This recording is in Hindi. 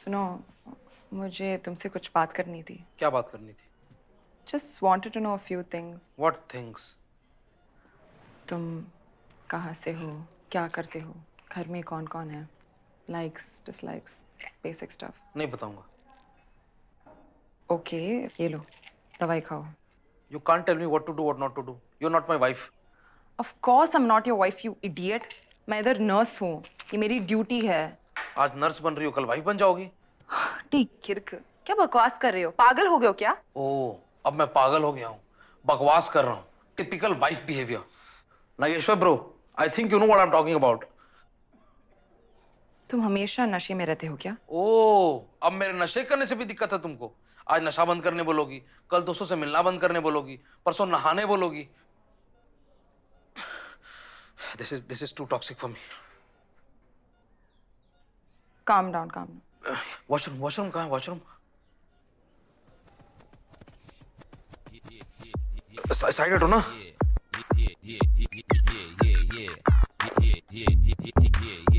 सुनो, मुझे तुमसे कुछ बात करनी थी। क्या बात करनी थी? Just wanted to know a few things. What things? तुम कहाँ से हो, क्या करते हो, घर में कौन कौन है, likes, dislikes, basic stuff. नहीं बताऊंगा। Okay, ये लो, दवाई खाओ। You can't tell me what to do, what not to do. You're not my wife. Of course I'm not your wife, you idiot. मैं इधर नर्स हूँ, ये मेरी ड्यूटी है। आज नर्स बन रही हो, कल वाइफ बन जाओगी। ठीक किरक, क्या बकवास कर रहे हो? पागल हो गए हो क्या? ओह, अब मैं पागल हो गया हूँ, बकवास कर रहा हूँ। Typical wife behaviour. Nageshwar bro, I think you know what I'm talking about. तुम हमेशा नशे में रहते हो क्या? ओह, अब मेरे नशे करने से भी दिक्कत है तुमको। आज नशा बंद करने बोलोगी, कल दोस्तों से मिलना बंद करने बोलोगी, परसों नहाने बोलोगी। This is too toxic for me. Calm down, calm down. Washroom कहाँ? Washroom? Side हटो ना.